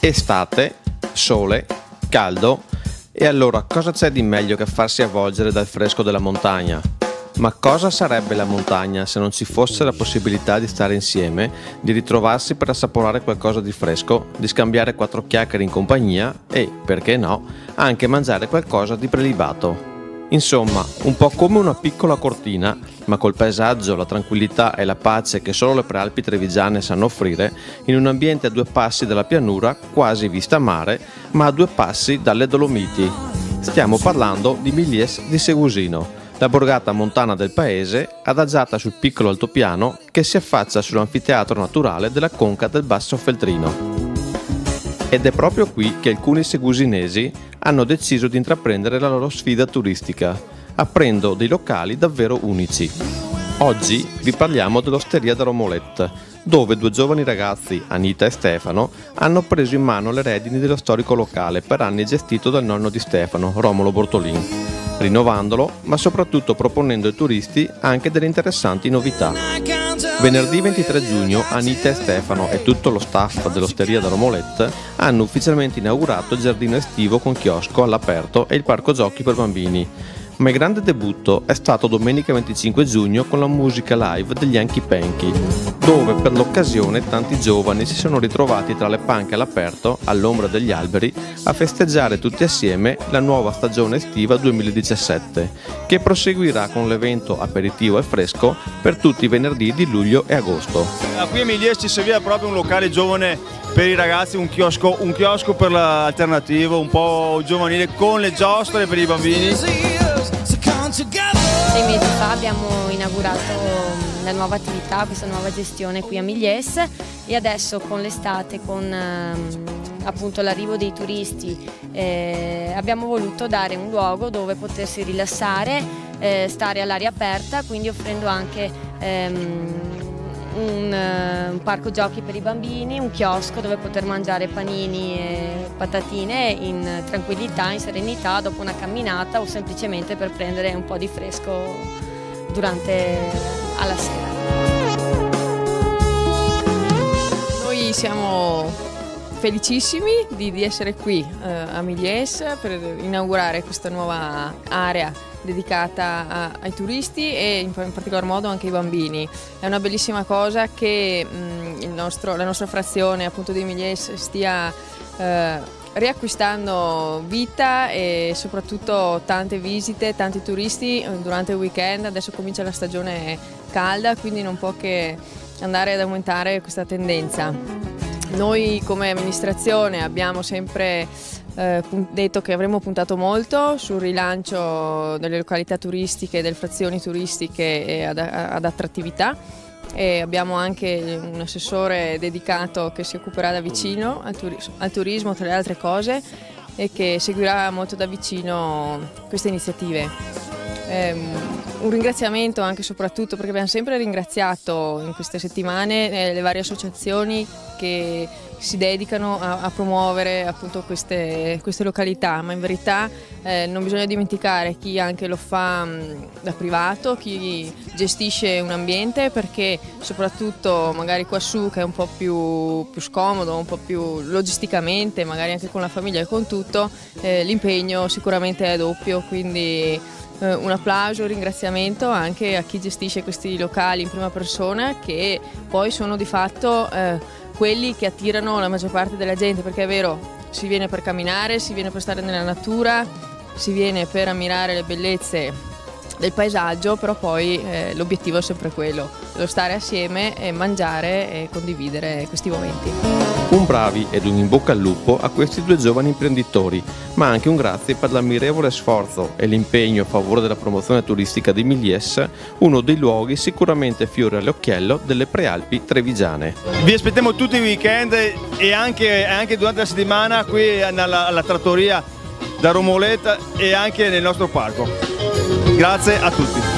Estate, sole, caldo, e allora cosa c'è di meglio che farsi avvolgere dal fresco della montagna? Ma cosa sarebbe la montagna se non ci fosse la possibilità di stare insieme, di ritrovarsi per assaporare qualcosa di fresco, di scambiare quattro chiacchiere in compagnia e, perché no, anche mangiare qualcosa di prelibato? Insomma, un po' come una piccola cortina, ma col paesaggio, la tranquillità e la pace che solo le prealpi trevigiane sanno offrire, in un ambiente a due passi dalla pianura, quasi vista mare, ma a due passi dalle Dolomiti. Stiamo parlando di Milies di Segusino, la borgata montana del paese, adagiata sul piccolo altopiano che si affaccia sull'anfiteatro naturale della conca del Basso Feltrino. Ed è proprio qui che alcuni segusinesi hanno deciso di intraprendere la loro sfida turistica, aprendo dei locali davvero unici. Oggi vi parliamo dell'osteria da Romolette, dove due giovani ragazzi, Anita e Stefano, hanno preso in mano le redini dello storico locale per anni gestito dal nonno di Stefano, Romolo Bortolin, rinnovandolo, ma soprattutto proponendo ai turisti anche delle interessanti novità. Venerdì 23 giugno Anita e Stefano e tutto lo staff dell'osteria da Romolette hanno ufficialmente inaugurato il giardino estivo con chiosco all'aperto e il parco giochi per bambini. Ma il grande debutto è stato domenica 25 giugno con la musica live degli Anki Panky, dove per l'occasione tanti giovani si sono ritrovati tra le panche all'aperto, all'ombra degli alberi, a festeggiare tutti assieme la nuova stagione estiva 2017, che proseguirà con l'evento aperitivo e fresco per tutti i venerdì di luglio e agosto. Qui a Milies ci serviva proprio un locale giovane per i ragazzi, un chiosco per l'alternativo, un po' giovanile, con le giostre per i bambini. 6 mesi fa abbiamo inaugurato la nuova attività, questa nuova gestione qui a Milies, e adesso con l'estate, con appunto l'arrivo dei turisti, abbiamo voluto dare un luogo dove potersi rilassare, stare all'aria aperta, quindi offrendo anche un parco giochi per i bambini, un chiosco dove poter mangiare panini e patatine in tranquillità, in serenità, dopo una camminata o semplicemente per prendere un po' di fresco alla sera. Noi siamo felicissimi di essere qui a Milies per inaugurare questa nuova area dedicata ai turisti e in particolar modo anche ai bambini. È una bellissima cosa che la nostra frazione, appunto, di Milies stia riacquistando vita e soprattutto tante visite, tanti turisti durante il weekend. Adesso comincia la stagione calda, quindi non può che andare ad aumentare questa tendenza. Noi come amministrazione abbiamo sempre detto che avremmo puntato molto sul rilancio delle località turistiche, delle frazioni turistiche ad attrattività, e abbiamo anche un assessore dedicato che si occuperà da vicino al turismo, tra le altre cose, e che seguirà molto da vicino queste iniziative. Un ringraziamento anche e soprattutto perché abbiamo sempre ringraziato in queste settimane le varie associazioni che si dedicano a promuovere, appunto, queste località, ma in verità non bisogna dimenticare chi anche lo fa da privato, chi gestisce un ambiente, perché soprattutto magari quassù, che è un po' più scomodo, un po' più logisticamente, magari anche con la famiglia e con tutto, l'impegno sicuramente è doppio, quindi un applauso, un ringraziamento anche a chi gestisce questi locali in prima persona, che poi sono di fatto quelli che attirano la maggior parte della gente, perché è vero, si viene per camminare, si viene per stare nella natura, si viene per ammirare le bellezze del paesaggio, però poi l'obiettivo è sempre quello, lo stare assieme e mangiare e condividere questi momenti. Un bravi ed un in bocca al lupo a questi due giovani imprenditori, ma anche un grazie per l'ammirevole sforzo e l'impegno a favore della promozione turistica di Milies, uno dei luoghi sicuramente fiore all'occhiello delle prealpi trevigiane. Vi aspettiamo tutti i weekend e anche durante la settimana qui alla trattoria da Romolette e anche nel nostro parco. Grazie a tutti.